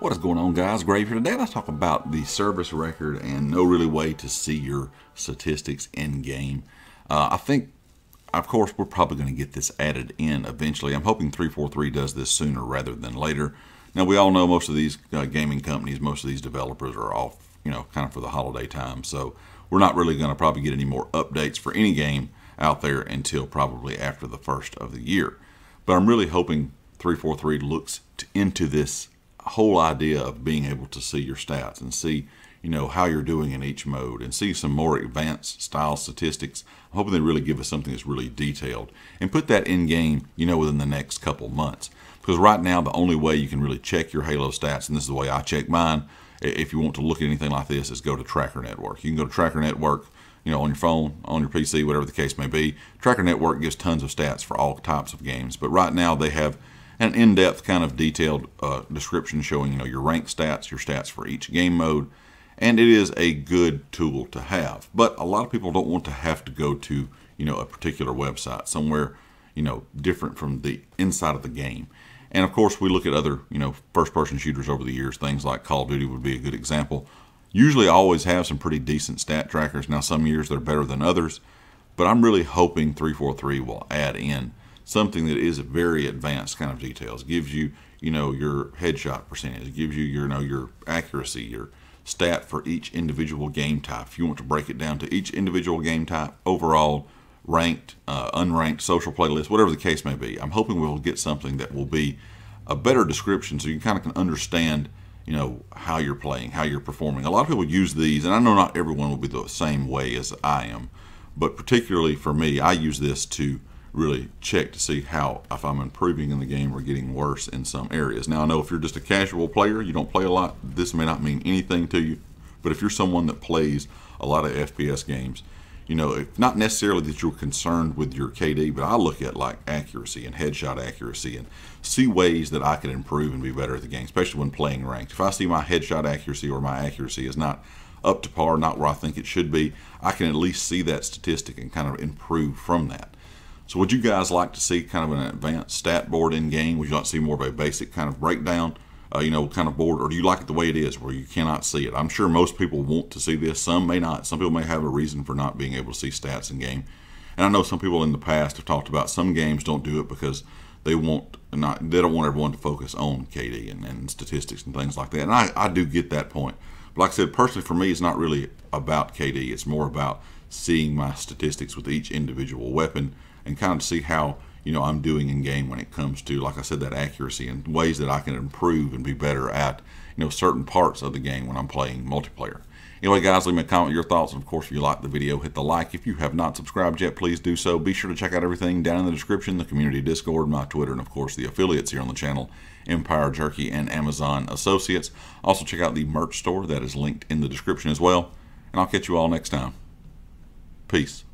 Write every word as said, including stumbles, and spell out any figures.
What is going on, guys? Grave here. Today let's talk about the service record and no really way to see your statistics in game. Uh, I think, of course, we're probably going to get this added in eventually. I'm hoping three forty-three does this sooner rather than later. Now, we all know most of these uh, gaming companies, most of these developers are off, you know, kind of for the holiday time. So we're not really going to probably get any more updates for any game out there until probably after the first of the year. But I'm really hoping three forty-three looks to, into this whole idea of being able to see your stats and see, you know, how you're doing in each mode and see some more advanced style statistics. I'm hoping they really give us something that's really detailed and put that in game, you know, within the next couple months. Because right now the only way you can really check your Halo stats, and this is the way I check mine, if you want to look at anything like this, is go to Tracker Network. You can go to Tracker Network, you know, on your phone, on your P C, whatever the case may be. Tracker Network gives tons of stats for all types of games, but right now they have an in-depth kind of detailed uh, description showing, you know, your rank stats, your stats for each game mode, and it is a good tool to have. But a lot of people don't want to have to go to, you know, a particular website somewhere, you know, different from the inside of the game. And of course, we look at other, you know, first-person shooters over the years. Things like Call of Duty would be a good example. Usually, I always have some pretty decent stat trackers. Now, some years they're better than others, but I'm really hoping three forty-three will add in something that is a very advanced kind of details. It gives you, you know, your headshot percentage. It gives you your, you know, your accuracy, your stat for each individual game type. If you want to break it down to each individual game type, overall, ranked, uh, unranked, social playlist, whatever the case may be. I'm hoping we'll get something that will be a better description so you kind of can understand, you know, how you're playing, how you're performing. A lot of people use these, and I know not everyone will be the same way as I am, but particularly for me, I use this to really check to see how, if I'm improving in the game or getting worse in some areas. Now, I know if you're just a casual player, you don't play a lot, this may not mean anything to you. But if you're someone that plays a lot of F P S games, you know, if not necessarily that you're concerned with your K D, but I look at like accuracy and headshot accuracy and see ways that I can improve and be better at the game, especially when playing ranked. If I see my headshot accuracy or my accuracy is not up to par, not where I think it should be, I can at least see that statistic and kind of improve from that. So would you guys like to see kind of an advanced stat board in game? Would you like to see more of a basic kind of breakdown, uh, you know, kind of board? Or do you like it the way it is where you cannot see it? I'm sure most people want to see this. Some may not. Some people may have a reason for not being able to see stats in game. And I know some people in the past have talked about some games don't do it because they want not they don't want everyone to focus on K D and, and statistics and things like that. And I, I do get that point. But like I said, personally for me, it's not really about K D. It's more about seeing my statistics with each individual weapon and kind of see how, you know, I'm doing in game when it comes to, like I said, that accuracy and ways that I can improve and be better at, you know, certain parts of the game when I'm playing multiplayer. Anyway, guys, leave me a comment your thoughts. And of course, if you like the video, hit the like. If you have not subscribed yet, please do so. Be sure to check out everything down in the description, the community Discord, my Twitter, and of course, the affiliates here on the channel, Empire Jerky and Amazon Associates. Also, check out the merch store that is linked in the description as well. And I'll catch you all next time. Peace.